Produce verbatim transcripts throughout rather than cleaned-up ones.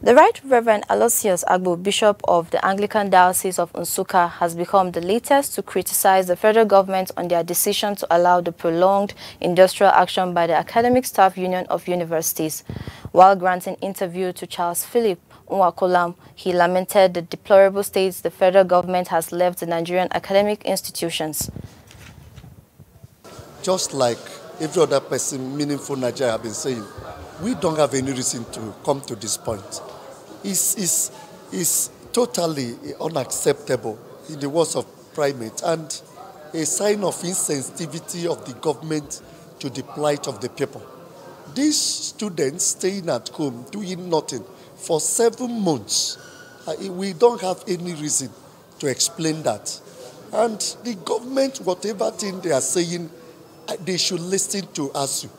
The Right Reverend Aloysius Agbo, Bishop of the Anglican Diocese of Nsuka, has become the latest to criticize the federal government on their decision to allow the prolonged industrial action by the Academic Staff Union of Universities. While granting interview to Charles Philip Nwakolam, he lamented the deplorable states the federal government has left the Nigerian academic institutions. Just like every other person meaningful Nigeria have been saying, we don't have any reason to come to this point. It's, it's, it's totally unacceptable in the words of primate and a sign of insensitivity of the government to the plight of the people. These students staying at home, doing nothing for seven months, we don't have any reason to explain that. And the government, whatever thing they are saying, they should listen to ASU.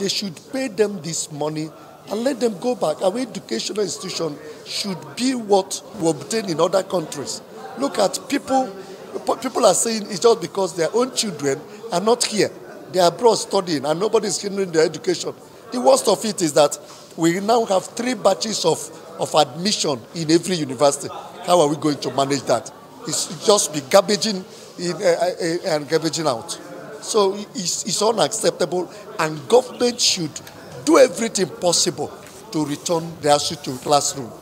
They should pay them this money and let them go back. Our educational institution should be what we obtain in other countries. Look at people. People are saying it's just because their own children are not here. They are abroad studying and nobody is hindering their education. The worst of it is that we now have three batches of, of admission in every university. How are we going to manage that? It's just be garbaging in uh, uh, and garbaging out. So it's, it's unacceptable, and government should do everything possible to return the ASU to classroom.